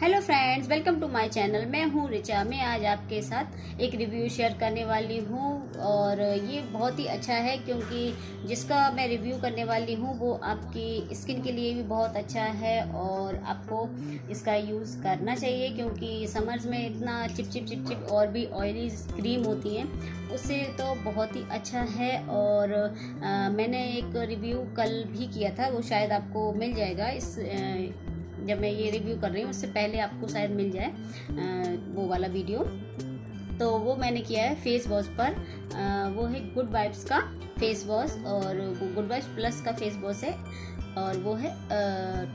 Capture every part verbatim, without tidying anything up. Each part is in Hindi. Hello friends, welcome to my channel. मैं हूँ रिचा। मैं आज आपके साथ एक रिव्यू शेयर करने वाली हूँ और ये बहुत ही अच्छा है क्योंकि जिसका मैं रिव्यू करने वाली हूँ वो आपकी स्किन के लिए भी बहुत अच्छा है और आपको इसका यूज़ करना चाहिए क्योंकि समर्स में इतना चिपचिप चिपचिप और भी ऑयली क्रीम होती है, उससे तो बहुत ही अच्छा है। और आ, मैंने एक रिव्यू कल भी किया था, वो शायद आपको मिल जाएगा इस आ, जब मैं ये रिव्यू कर रही हूँ उससे पहले आपको शायद मिल जाए वो वाला वीडियो। तो वो मैंने किया है फेस वॉश पर, वो है गुड वाइब्स का फेस वॉश और गुड वाइब्स प्लस का फेस वॉश है और वो है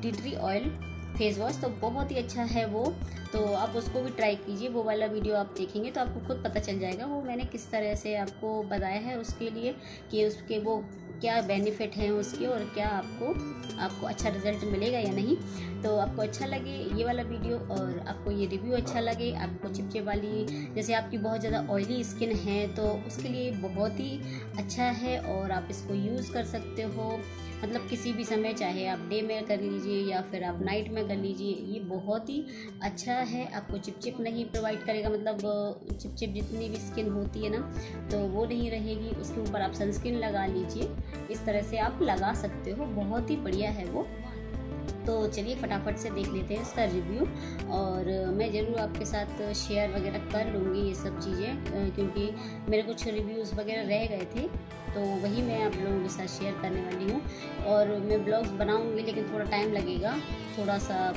tea tree oil face wash. तो बहुत ही अच्छा है वो, तो आप उसको भी ट्राई कीजिए। वो वाला वीडियो आप देखेंगे तो आपको खुद पता चल जाएगा वो मैंने किस तरह से आपको बताया है उसके लिए कि उसके वो क्या बेनिफिट हैं उसके और क्या आपको आपको अच्छा रिजल्ट मिलेगा या नहीं। तो आपको अच्छा लगे ये वाला वीडियो और आपको ये रिव्यू अच्छा लगे, आपको चिपचिप वाली जैसे आपकी बहुत ज़्यादा ऑयली स्किन है तो उसके लिए बहुत ही अच्छा है और आप इसको यूज़ कर सकते हो। मतलब किसी भी समय, चाहे आप डे में कर लीजिए या फिर आप नाइट में कर लीजिए, ये बहुत ही अच्छा है। आपको चिपचिप नहीं प्रोवाइड करेगा, मतलब चिपचिप जितनी भी स्किन होती है ना तो वो नहीं रहेगी। उसके ऊपर आप सनस्क्रीन लगा लीजिए, इस तरह से आप लगा सकते हो, बहुत ही बढ़िया है वो। तो चलिए फटाफट से देख लेते हैं इसका रिव्यू और मैं ज़रूर आपके साथ शेयर वगैरह कर लूँगी ये सब चीज़ें क्योंकि मेरे कुछ रिव्यूज़ वगैरह रह गए थे तो वही मैं आप लोगों के साथ शेयर करने वाली हूँ। और मैं ब्लॉग्स बनाऊँगी लेकिन थोड़ा टाइम लगेगा, थोड़ा सा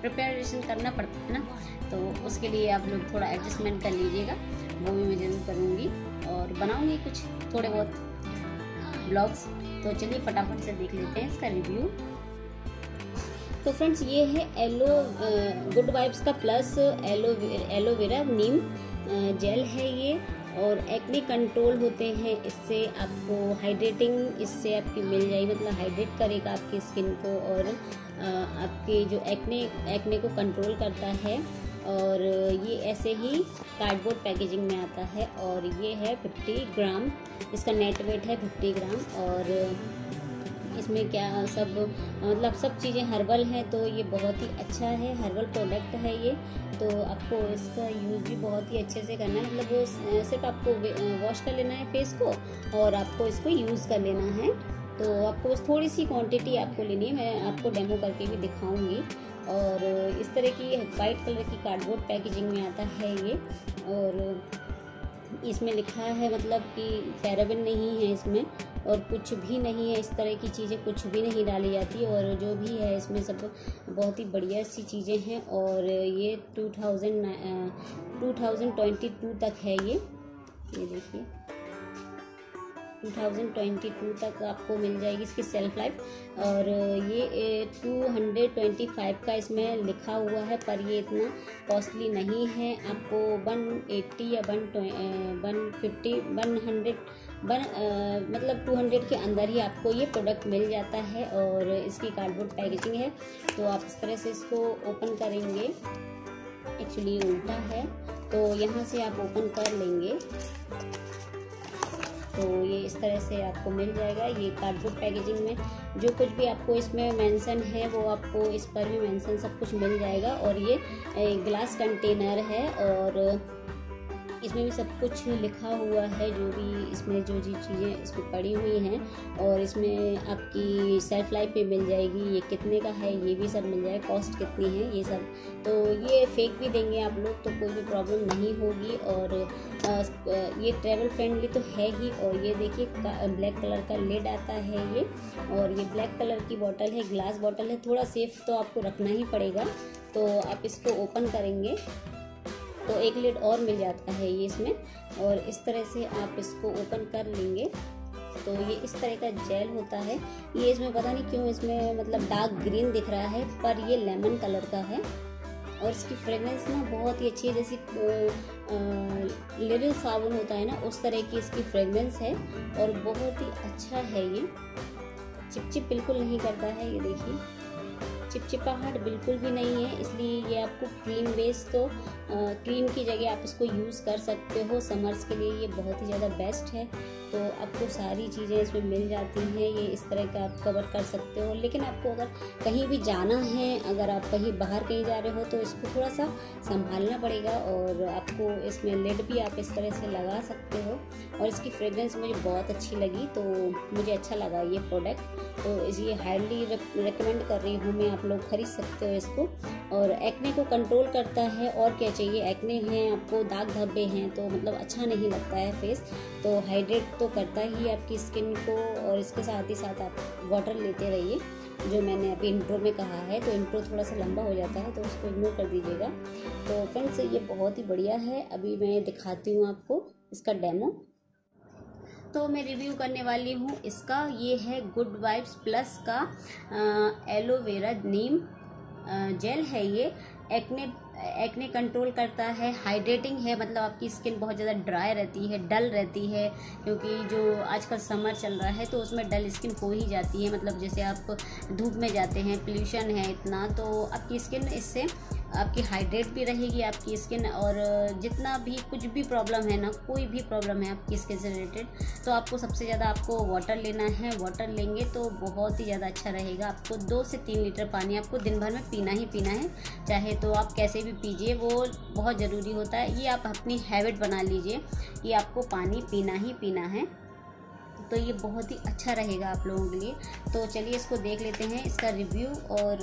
प्रिपरेशन करना पड़ता है ना, तो उसके लिए आप लोग थोड़ा एडजस्टमेंट कर लीजिएगा, वो भी मैं जरूर करूँगी और बनाऊँगी कुछ थोड़े बहुत ब्लॉग्स। तो चलिए फटाफट से देख लेते हैं इसका रिव्यू। तो फ्रेंड्स, ये है एलो गुड वाइब्स का प्लस एलो एलोवेरा नीम जेल है ये और एक्ने कंट्रोल होते हैं इससे। आपको हाइड्रेटिंग इससे आपकी मिल जाएगी, मतलब हाइड्रेट करेगा आपकी स्किन को और आपके जो एक्ने एक्ने को कंट्रोल करता है। और ये ऐसे ही कार्डबोर्ड पैकेजिंग में आता है और ये है पचास ग्राम, इसका नेट वेट है पचास ग्राम। और इसमें क्या सब, मतलब सब चीज़ें हर्बल हैं तो ये बहुत ही अच्छा है, हर्बल प्रोडक्ट है ये। तो आपको इसका यूज़ भी बहुत ही अच्छे से करना है, मतलब वो सिर्फ आपको वॉश कर लेना है फेस को और आपको इसको यूज़ कर लेना है। तो आपको बस थोड़ी सी क्वांटिटी आपको लेनी है, मैं आपको डेमो करके भी दिखाऊंगी। और इस तरह की वाइट कलर की कार्डबोर्ड पैकेजिंग में आता है ये और इसमें लिखा है मतलब कि पैराबिन नहीं है इसमें और कुछ भी नहीं है, इस तरह की चीज़ें कुछ भी नहीं डाली जाती और जो भी है इसमें सब बहुत ही बढ़िया सी चीज़ें हैं। और ये two thousand two thousand twenty two तक है ये ये देखिए टू थाउजेंड ट्वेंटी टू तक आपको मिल जाएगी इसकी सेल्फ लाइफ। और ये टू हंड्रेड ट्वेंटी फाइव का इसमें लिखा हुआ है पर ये इतना कॉस्टली नहीं है, आपको वन एटी या one fifty one hundred one मतलब टू हंड्रेड के अंदर ही आपको ये प्रोडक्ट मिल जाता है। और इसकी कार्डबोर्ड पैकेजिंग है तो आप इस तरह से इसको ओपन करेंगे, एक्चुअली उल्टा है तो यहाँ से आप ओपन कर लेंगे तो ये इस तरह से आपको मिल जाएगा। ये कार्डबोर्ड पैकेजिंग में जो कुछ भी आपको इसमें मेंशन है वो आपको इस पर भी मेंशन सब कुछ मिल जाएगा। और ये ग्लास कंटेनर है और इसमें भी सब कुछ लिखा हुआ है, जो भी इसमें जो जी चीज़ें इसमें पड़ी हुई हैं और इसमें आपकी सेल्फ लाइफ भी मिल जाएगी, ये कितने का है ये भी सब मिल जाएगा, कॉस्ट कितनी है ये सब। तो ये फेक भी देंगे आप लोग तो कोई भी प्रॉब्लम नहीं होगी। और ये ट्रैवल फ्रेंडली तो है ही। और ये देखिए ब्लैक कलर का लेड आता है ये और ये ब्लैक कलर की बॉटल है, ग्लास बॉटल है, थोड़ा सेफ तो आपको रखना ही पड़ेगा। तो आप इसको ओपन करेंगे तो एक लेड और मिल जाता है ये इसमें और इस तरह से आप इसको ओपन कर लेंगे तो ये इस तरह का जेल होता है। ये इसमें पता नहीं क्यों इसमें मतलब डार्क ग्रीन दिख रहा है पर ये लेमन कलर का है और इसकी फ्रेगरेंस ना बहुत ही अच्छी है, जैसे लिरिल साबुन होता है ना उस तरह की इसकी फ्रेगरेंस है और बहुत ही अच्छा है। ये चिपचिप बिल्कुल नहीं करता है, ये देखिए चिपचिपाहट बिल्कुल भी नहीं है, इसलिए ये आपको क्रीम बेस तो क्रीम की जगह आप इसको यूज़ कर सकते हो। समर्स के लिए ये बहुत ही ज़्यादा बेस्ट है। तो आपको सारी चीज़ें इसमें मिल जाती हैं, ये इस तरह का आप कवर कर सकते हो। लेकिन आपको अगर कहीं भी जाना है, अगर आप कहीं बाहर कहीं जा रहे हो तो इसको थोड़ा सा संभालना पड़ेगा। और आपको इसमें लिड भी आप इस तरह से लगा सकते हो। और इसकी फ्रेगरेंस मुझे बहुत अच्छी लगी, तो मुझे अच्छा लगा ये प्रोडक्ट। तो ये हाईली रिकमेंड कर रही हूँ मैं, आप लोग खरीद सकते हो इसको। और एक्ने को कंट्रोल करता है, और क्या चाहिए। एक्ने हैं आपको, दाग धब्बे हैं, तो मतलब अच्छा नहीं लगता है फेस। तो हाइड्रेट तो करता ही आपकी स्किन को, और इसके साथ ही साथ आप वाटर लेते रहिए, जो मैंने अभी इंट्रो में कहा है। तो इंट्रो थोड़ा सा लंबा हो जाता है, तो उसको इग्नोर कर दीजिएगा। तो फ्रेंड्स, ये बहुत ही बढ़िया है। अभी मैं दिखाती हूँ आपको इसका डेमो। तो मैं रिव्यू करने वाली हूँ इसका। ये है गुड वाइब्स प्लस का एलोवेरा नीम जेल है। ये एक्ने एक्ने कंट्रोल करता है, हाइड्रेटिंग है, मतलब आपकी स्किन बहुत ज़्यादा ड्राई रहती है, डल रहती है। क्योंकि जो आजकल समर चल रहा है, तो उसमें डल स्किन हो ही जाती है। मतलब जैसे आप धूप में जाते हैं, पोल्यूशन है इतना, तो आपकी स्किन इससे आपकी हाइड्रेट भी रहेगी आपकी स्किन। और जितना भी कुछ भी प्रॉब्लम है ना, कोई भी प्रॉब्लम है आपकी स्किन से रिलेटेड, तो आपको सबसे ज़्यादा आपको वाटर लेना है। वाटर लेंगे तो बहुत ही ज़्यादा अच्छा रहेगा। आपको दो से तीन लीटर पानी आपको दिन भर में पीना ही पीना है, चाहे तो आप कैसे भी पीजिए, वो बहुत ज़रूरी होता है। ये आप अपनी हैबिट बना लीजिए कि आपको पानी पीना ही पीना है। तो ये बहुत ही अच्छा रहेगा आप लोगों के लिए। तो चलिए इसको देख लेते हैं, इसका रिव्यू। और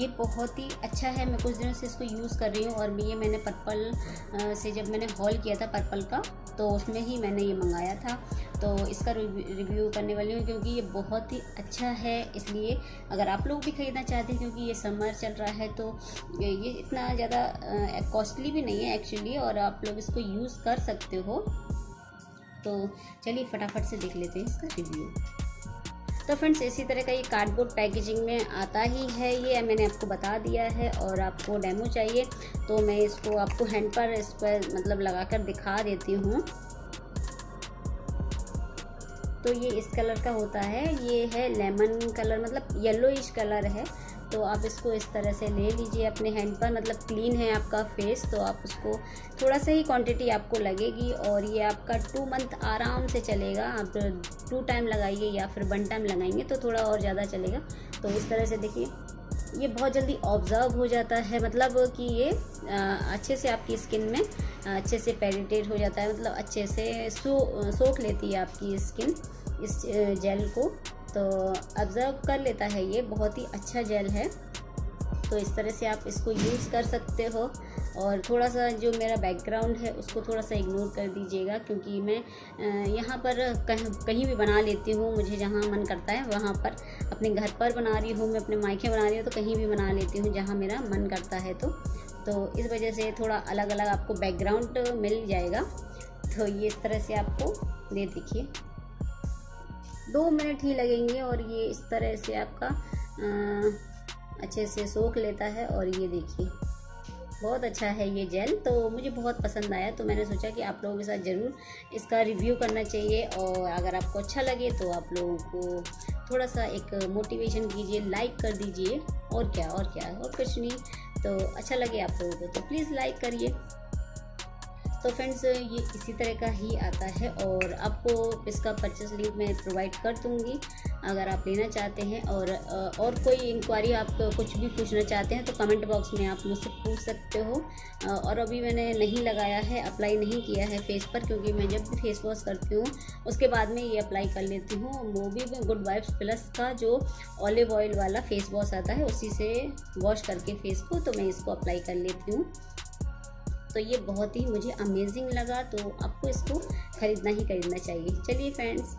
ये बहुत ही अच्छा है, मैं कुछ दिनों से इसको यूज़ कर रही हूँ। और ये मैंने पर्पल से जब मैंने हॉल किया था पर्पल का, तो उसमें ही मैंने ये मंगाया था। तो इसका रिव्यू करने वाली हूँ, क्योंकि ये बहुत ही अच्छा है। इसलिए अगर आप लोग भी ख़रीदना चाहते हैं, क्योंकि ये समर चल रहा है, तो ये इतना ज़्यादा कॉस्टली भी नहीं है एक्चुअली, और आप लोग इसको यूज़ कर सकते हो। तो चलिए फटाफट से देख लेते हैं इसका रिव्यू। तो फ्रेंड्स, इसी तरह का ये कार्डबोर्ड पैकेजिंग में आता ही है, ये मैंने आपको बता दिया है। और आपको डेमो चाहिए तो मैं इसको आपको हैंड पर इस पर मतलब लगा कर दिखा देती हूँ। तो ये इस कलर का होता है, ये है लेमन कलर, मतलब येलोइश कलर है। तो आप इसको इस तरह से ले लीजिए अपने हैंड पर, मतलब क्लीन है आपका फेस, तो आप उसको थोड़ा सा ही क्वांटिटी आपको लगेगी। और ये आपका टू मंथ आराम से चलेगा। आप टू टाइम लगाइए या फिर वन टाइम लगाएंगे तो थोड़ा और ज़्यादा चलेगा। तो इस तरह से देखिए, ये बहुत जल्दी ऑब्जर्व हो जाता है, मतलब कि ये अच्छे से आपकी स्किन में अच्छे से पेनिट्रेट हो जाता है, मतलब अच्छे से सो सोख लेती है आपकी स्किन इस जेल को, तो ऑब्जर्व कर लेता है। ये बहुत ही अच्छा जेल है। तो इस तरह से आप इसको यूज़ कर सकते हो। और थोड़ा सा जो मेरा बैकग्राउंड है उसको थोड़ा सा इग्नोर कर दीजिएगा, क्योंकि मैं यहाँ पर कहीं कहीं भी बना लेती हूँ। मुझे जहाँ मन करता है वहाँ पर, अपने घर पर बना रही हूँ मैं, अपने मायके बना रही हूँ, तो कहीं भी बना लेती हूँ जहाँ मेरा मन करता है। तो तो इस वजह से थोड़ा अलग अलग आपको बैकग्राउंड मिल जाएगा। तो ये इस तरह से आपको दे देखिए, दो मिनट ही लगेंगे। और ये इस तरह से आपका आ, अच्छे से सोख लेता है। और ये देखिए, बहुत अच्छा है ये जेल, तो मुझे बहुत पसंद आया। तो मैंने सोचा कि आप लोगों के साथ ज़रूर इसका रिव्यू करना चाहिए। और अगर आपको अच्छा लगे तो आप लोगों को थोड़ा सा एक मोटिवेशन कीजिए, लाइक कर दीजिए। और क्या और क्या और कुछ नहीं। तो अच्छा लगे आप लोगों को तो प्लीज़ लाइक करिए। तो फ्रेंड्स, ये इसी तरह का ही आता है। और आपको इसका परचेस लिंक मैं प्रोवाइड कर दूँगी अगर आप लेना चाहते हैं। और और कोई इंक्वायरी, आप कुछ भी पूछना चाहते हैं तो कमेंट बॉक्स में आप मुझसे पूछ सकते हो। और अभी मैंने नहीं लगाया है, अप्लाई नहीं किया है फेस पर, क्योंकि मैं जब भी फेस वॉश करती हूँ उसके बाद में ये अप्लाई कर लेती हूँ। वो भी मैं गुड वाइब्स प्लस का जो ऑलिव ऑयल वाला फेस वॉश आता है उसी से वॉश करके फेस को, तो मैं इसको अप्लाई कर लेती हूँ। तो ये बहुत ही मुझे अमेजिंग लगा। तो आपको इसको ख़रीदना ही खरीदना चाहिए। चलिए फ्रेंड्स,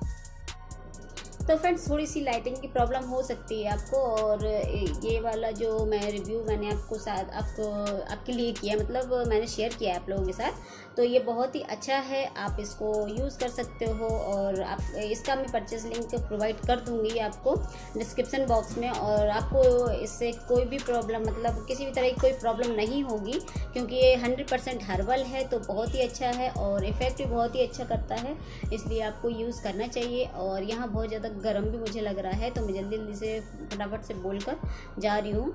तो फ्रेंड्स थोड़ी सी लाइटिंग की प्रॉब्लम हो सकती है आपको। और ये वाला जो मैं रिव्यू मैंने आपको साथ आपको आपके लिए किया, मतलब मैंने शेयर किया है आप लोगों के साथ, तो ये बहुत ही अच्छा है। आप इसको यूज़ कर सकते हो। और आप इसका मैं परचेस लिंक प्रोवाइड कर दूँगी आपको डिस्क्रिप्शन बॉक्स में। और आपको इससे कोई भी प्रॉब्लम, मतलब किसी भी तरह की कोई प्रॉब्लम नहीं होगी, क्योंकि ये हंड्रेड परसेंट हर्बल है। तो बहुत ही अच्छा है और इफ़ेक्ट भी बहुत ही अच्छा करता है, इसलिए आपको यूज़ करना चाहिए। और यहाँ बहुत ज़्यादा गरम भी मुझे लग रहा है, तो मैं जल्दी जल्दी से फटाफट से बोल कर जा रही हूँ।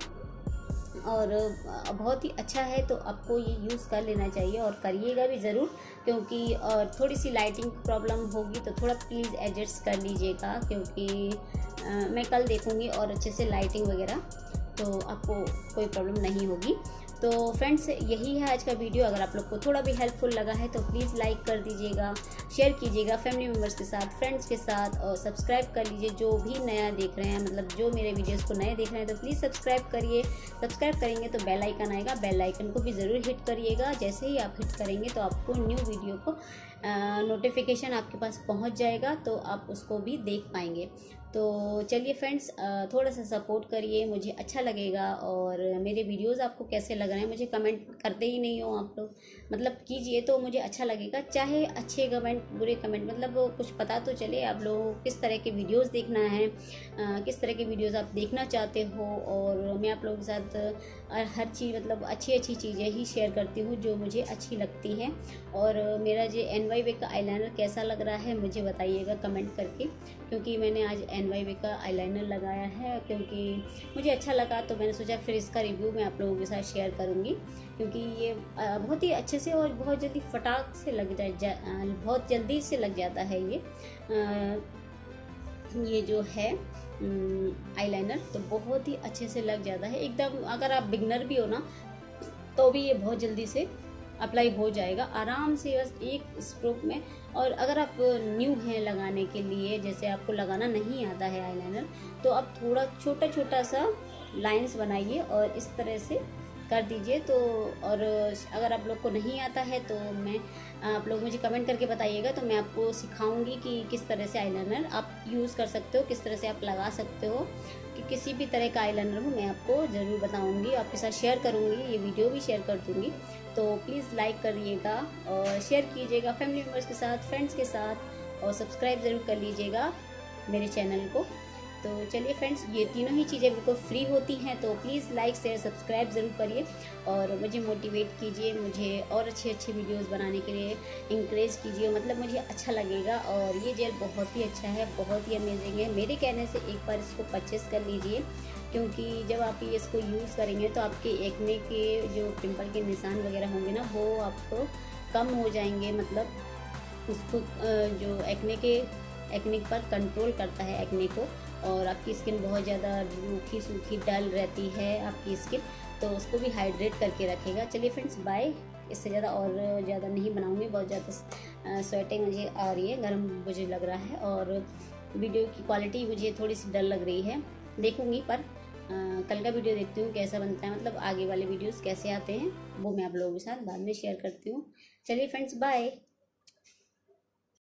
और बहुत ही अच्छा है, तो आपको ये यूज़ कर लेना चाहिए और करिएगा भी ज़रूर, क्योंकि और थोड़ी सी लाइटिंग प्रॉब्लम होगी तो थोड़ा प्लीज़ एडजस्ट कर लीजिएगा, क्योंकि आ, मैं कल देखूँगी और अच्छे से लाइटिंग वगैरह, तो आपको कोई प्रॉब्लम नहीं होगी। तो फ्रेंड्स यही है आज का वीडियो, अगर आप लोग को थोड़ा भी हेल्पफुल लगा है तो प्लीज़ लाइक कर दीजिएगा, शेयर कीजिएगा फैमिली मेम्बर्स के साथ, फ्रेंड्स के साथ, और सब्सक्राइब कर लीजिए जो भी नया देख रहे हैं, मतलब जो मेरे वीडियोस को नए देख रहे हैं तो प्लीज़ सब्सक्राइब करिए। सब्सक्राइब करेंगे तो बेल आइकन आएगा, बेल आइकन को भी ज़रूर हिट करिएगा, जैसे ही आप हिट करेंगे तो आपको न्यू वीडियो को नोटिफिकेशन आपके पास पहुँच जाएगा, तो आप उसको भी देख पाएंगे। तो चलिए फ्रेंड्स, थोड़ा सा सपोर्ट करिए, मुझे अच्छा लगेगा, और मेरे वीडियोस आपको कैसे लग रहे हैं मुझे कमेंट करते ही नहीं हो आप लोग, मतलब कीजिए तो मुझे अच्छा लगेगा, चाहे अच्छे कमेंट बुरे कमेंट, मतलब कुछ पता तो चले आप लोगों को किस तरह के वीडियोस देखना है, किस तरह के वीडियोस आप देखना चाहते हो। और मैं आप लोगों के साथ हर चीज़ मतलब अच्छी अच्छी चीज़ें ही शेयर करती हूँ जो मुझे अच्छी लगती हैं। और मेरा जो एन वाई वे का आईलाइनर कैसा लग रहा है मुझे बताइएगा कमेंट करके, क्योंकि मैंने आज एन वाई वे का आईलाइनर लगाया है क्योंकि मुझे अच्छा लगा, तो मैंने सोचा फिर इसका रिव्यू मैं आप लोगों के साथ शेयर करूँगी, क्योंकि ये बहुत ही अच्छे से और बहुत जल्दी फटाक से लग जाए, बहुत जल्दी से लग जाता है ये ये जो है आईलाइनर, तो बहुत ही अच्छे से लग जाता है एकदम। अगर आप बिगनर भी हो ना तो भी ये बहुत जल्दी से अप्लाई हो जाएगा आराम से, बस एक स्ट्रोक में। और अगर आप न्यू हैं लगाने के लिए, जैसे आपको लगाना नहीं आता है आईलाइनर, तो आप थोड़ा छोटा छोटा सा लाइंस बनाइए और इस तरह से कर दीजिए। तो और अगर आप लोग को नहीं आता है तो मैं आप लोग मुझे कमेंट करके बताइएगा, तो मैं आपको सिखाऊंगी कि किस तरह से आईलाइनर आप यूज़ कर सकते हो, किस तरह से आप लगा सकते हो, कि किसी भी तरह का आईलाइनर हो मैं आपको ज़रूर बताऊंगी, आपके साथ शेयर करूंगी, ये वीडियो भी शेयर कर दूँगी। तो प्लीज़ लाइक करिएगा और शेयर कीजिएगा फैमिली मेम्बर्स के साथ, फ्रेंड्स के साथ, और सब्सक्राइब ज़रूर कर लीजिएगा मेरे चैनल को। तो चलिए फ्रेंड्स, ये तीनों ही चीज़ें बिल्कुल फ्री होती हैं, तो प्लीज़ लाइक शेयर सब्सक्राइब ज़रूर करिए और मुझे मोटिवेट कीजिए, मुझे और अच्छे अच्छे वीडियोस बनाने के लिए इंकरेज कीजिए, मतलब मुझे अच्छा लगेगा। और ये जेल बहुत ही अच्छा है, बहुत ही अमेजिंग है, मेरे कहने से एक बार इसको परचेज़ कर लीजिए, क्योंकि जब आप ये इसको यूज़ करेंगे तो आपके एक्ने के जो पिंपल के निशान वगैरह होंगे ना वो आपको कम हो जाएंगे, मतलब उसको जो एक्ने के एक्ने पर कंट्रोल करता है एक्ने को, और आपकी स्किन बहुत ज़्यादा रूखी सूखी डल रहती है आपकी स्किन, तो उसको भी हाइड्रेट करके रखेगा। चलिए फ्रेंड्स बाय, इससे ज़्यादा और ज़्यादा नहीं बनाऊंगी, बहुत ज़्यादा स्वेटिंग मुझे आ रही है, गर्म मुझे लग रहा है और वीडियो की क्वालिटी मुझे थोड़ी सी डल लग रही है, देखूँगी पर आ, कल का वीडियो देखती हूँ कैसा बनता है, मतलब आगे वाले वीडियोज़ कैसे आते हैं वो मैं आप लोगों के साथ बाद में शेयर करती हूँ। चलिए फ्रेंड्स बाय।